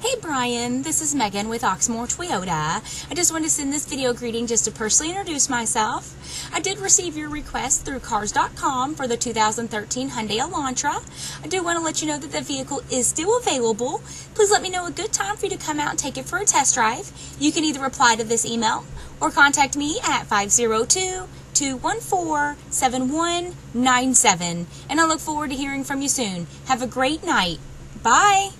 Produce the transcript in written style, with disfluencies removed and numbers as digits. Hey Brian, this is Megan with Oxmoor Toyota. I just wanted to send this video greeting just to personally introduce myself. I did receive your request through Cars.com for the 2013 Hyundai Elantra. I do want to let you know that the vehicle is still available. Please let me know a good time for you to come out and take it for a test drive. You can either reply to this email or contact me at 502-214-7197. And I look forward to hearing from you soon. Have a great night. Bye.